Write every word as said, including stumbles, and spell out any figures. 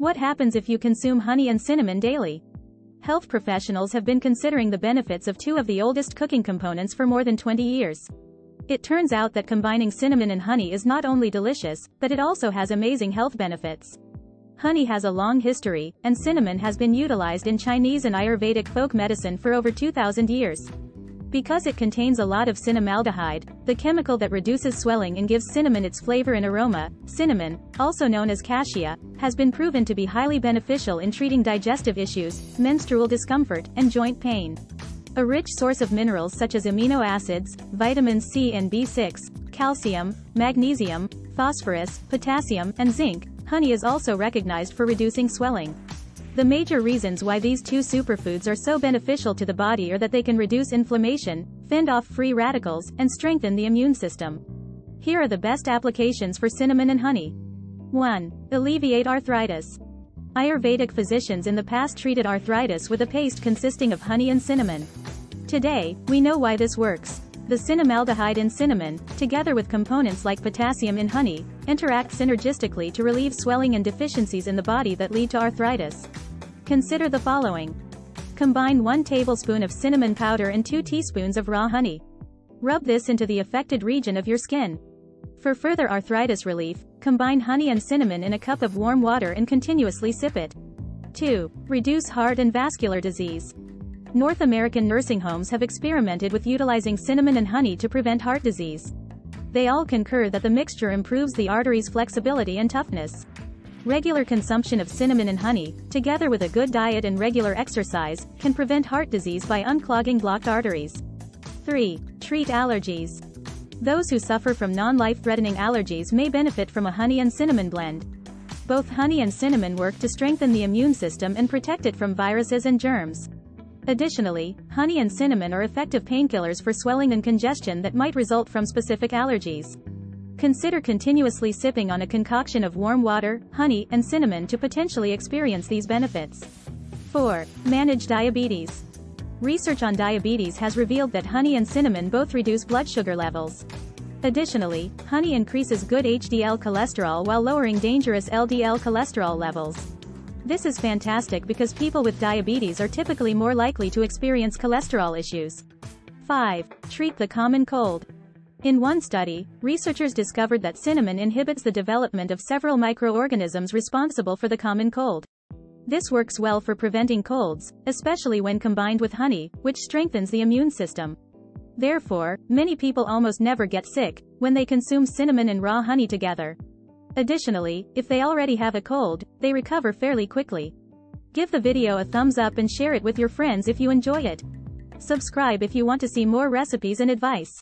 What happens if you consume honey and cinnamon daily? Health professionals have been considering the benefits of two of the oldest cooking components for more than twenty years. It turns out that combining cinnamon and honey is not only delicious, but it also has amazing health benefits. Honey has a long history, and cinnamon has been utilized in Chinese and Ayurvedic folk medicine for over two thousand years. Because it contains a lot of cinnamaldehyde, the chemical that reduces swelling and gives cinnamon its flavor and aroma, cinnamon, also known as cassia, has been proven to be highly beneficial in treating digestive issues, menstrual discomfort, and joint pain. A rich source of minerals such as amino acids, vitamins C and B six, calcium, magnesium, phosphorus, potassium, and zinc, honey is also recognized for reducing swelling. The major reasons why these two superfoods are so beneficial to the body are that they can reduce inflammation, fend off free radicals, and strengthen the immune system. Here are the best applications for cinnamon and honey. one. Alleviate arthritis. Ayurvedic physicians in the past treated arthritis with a paste consisting of honey and cinnamon. Today, we know why this works. The cinnamaldehyde in cinnamon, together with components like potassium in honey, interact synergistically to relieve swelling and deficiencies in the body that lead to arthritis. Consider the following. Combine one tablespoon of cinnamon powder and two teaspoons of raw honey. Rub this into the affected region of your skin. For further arthritis relief, combine honey and cinnamon in a cup of warm water and continuously sip it. two. Reduce heart and vascular disease. North American nursing homes have experimented with utilizing cinnamon and honey to prevent heart disease. They all concur that the mixture improves the arteries' flexibility and toughness. Regular consumption of cinnamon and honey, together with a good diet and regular exercise, can prevent heart disease by unclogging blocked arteries. three. Treat allergies. Those who suffer from non-life-threatening allergies may benefit from a honey and cinnamon blend. Both honey and cinnamon work to strengthen the immune system and protect it from viruses and germs. Additionally, honey and cinnamon are effective painkillers for swelling and congestion that might result from specific allergies. Consider continuously sipping on a concoction of warm water, honey, and cinnamon to potentially experience these benefits. four. Manage diabetes. Research on diabetes has revealed that honey and cinnamon both reduce blood sugar levels. Additionally, honey increases good H D L cholesterol while lowering dangerous L D L cholesterol levels. This is fantastic because people with diabetes are typically more likely to experience cholesterol issues. five. Treat the common cold. In one study, researchers discovered that cinnamon inhibits the development of several microorganisms responsible for the common cold. This works well for preventing colds, especially when combined with honey, which strengthens the immune system. Therefore, many people almost never get sick when they consume cinnamon and raw honey together. Additionally, if they already have a cold, they recover fairly quickly. Give the video a thumbs up and share it with your friends if you enjoy it. Subscribe if you want to see more recipes and advice.